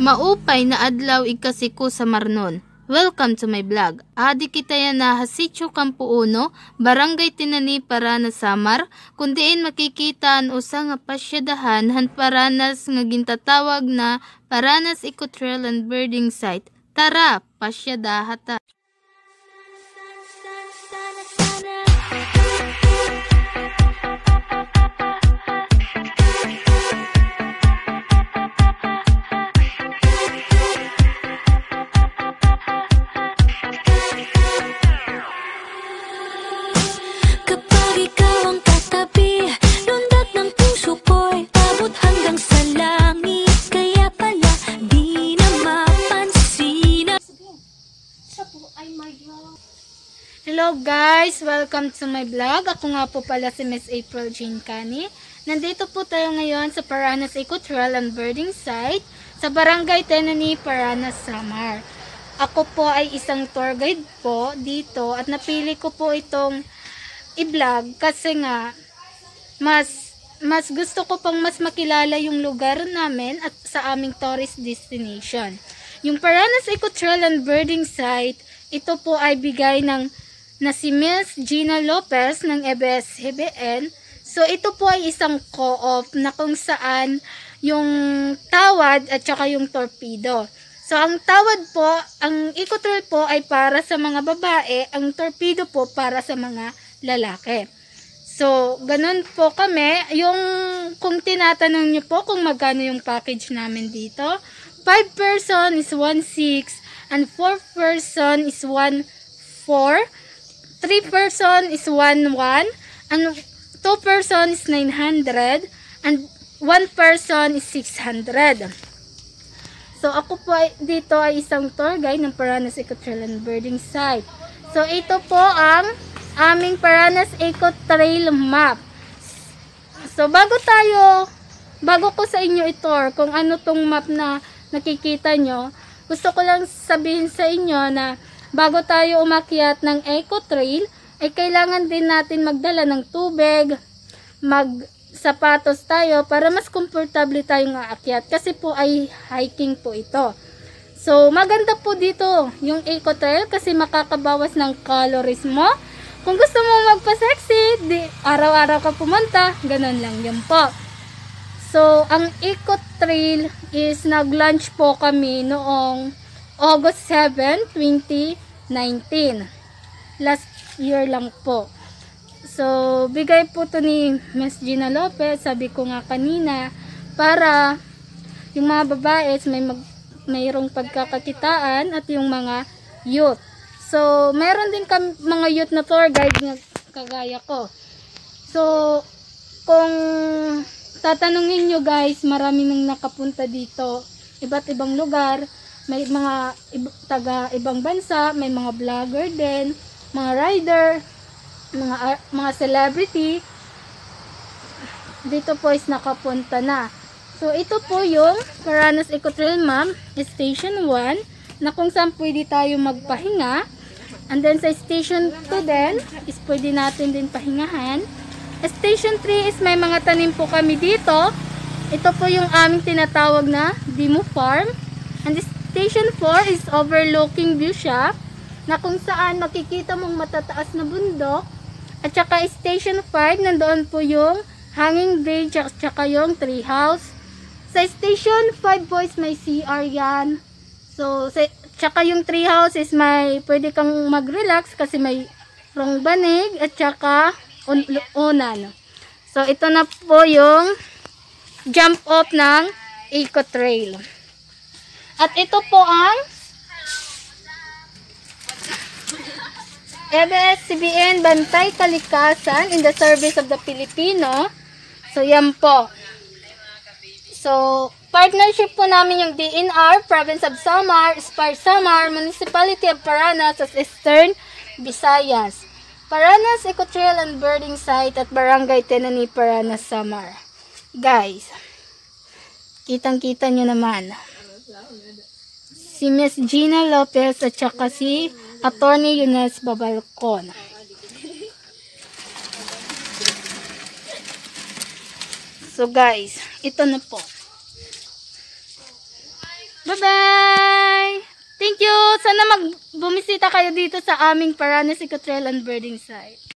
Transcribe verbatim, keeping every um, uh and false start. Maupay na adlaw ikasiko sa Marnon. Welcome to my vlog. Adi kita yan na Hasitio Campuono, Barangay Tinani, Paranas Samar, kundiin makikita ang usa nga pasyadahan han Paranas nga gintatawag na Paranas Eco Trail and Birding Site. Tara, pasyadahata. Hello guys! Welcome to my vlog. Ako nga po pala si Miss April Jean Cani. Nandito po tayo ngayon sa Paranas Eco Trail and Birding Site sa Barangay Tinani, Paranas Samar. Ako po ay isang tour guide po dito at napili ko po itong i-vlog kasi nga mas, mas gusto ko pang mas makilala yung lugar namin at sa aming tourist destination. Yung Paranas Eco Trail and Birding Site, ito po ay bigay ng na si Miss Gina Lopez ng A B S C B N. So, ito po ay isang co-op na kung saan yung tawad at saka yung torpedo. So, ang tawad po, ang eco-trail po ay para sa mga babae, ang torpedo po para sa mga lalaki. So, ganun po kami. Yung, kung tinatanong nyo po kung magkano yung package namin dito, five person is one six and four person is one four. three person is one one, and two person is nine hundred, and one person is six hundred. So, ako po ay, dito ay isang tour guide ng Paranas Eco Trail and Birding Site. So, ito po ang aming Paranas Eco Trail map. So, bago tayo, bago ko sa inyo i-tour kung ano tong map na nakikita nyo, gusto ko lang sabihin sa inyo na bago tayo umakyat ng eco trail, ay kailangan din natin magdala ng tubig, magsapatos tayo para mas komportable tayong aakyat kasi po ay hiking po ito. So, maganda po dito yung eco trail kasi makakabawas ng calories mo. Kung gusto mo magpa-sexy, araw-araw ka pumunta, ganun lang yun po. So, ang eco trail is nag-lunch po kami noong August seven, twenty nineteen. Last year lang po. So, bigay po to ni Miss Gina Lopez. Sabi ko nga kanina, para yung mga babae may mag, mayroong pagkakakitaan at yung mga youth. So, mayroon din kami, mga youth na tour guide na kagaya ko. So, kung tatanungin nyo guys, marami nang nakapunta dito. Iba't ibang lugar. May mga taga ibang bansa, may mga vlogger din, mga rider, mga mga celebrity dito po is nakapunta na. So, ito po yung Paranas Eco Trail ma'am, Station one, na kung saan pwede tayo magpahinga. And then sa Station two din, is pwede natin din pahingahan. Station three is may mga tanim po kami dito. Ito po yung aming tinatawag na Demo Farm. And this Station four is overlooking view siya na kung saan makikita mong matataas na bundok. At saka Station five, nandoon po yung hanging bridge at saka yung tree house. Sa Station five boys may C R yan. So, sa, saka yung tree house is may pwede kang mag-relax kasi may rong banig at saka on, unan. So, ito na po yung jump off ng Eco Trail. At ito po ang A B S C B N Bantay Kalikasan in the Service of the Filipino. So, yan po. So, partnership po namin yung D N R, Province of Samar, Spire Samar, Municipality of Paranas at Eastern Visayas. Paranas Eco Trail and Birding Site at Barangay Tinani, Paranas Samar. Guys, kitang-kita nyo naman. Si Miss Gina Lopez at saka si Atty. Yunes Babalcon. So guys, ito na po. Bye-bye! Thank you! Sana mag-bumisita kayo dito sa aming Paranas Eco Trail and Birding Site.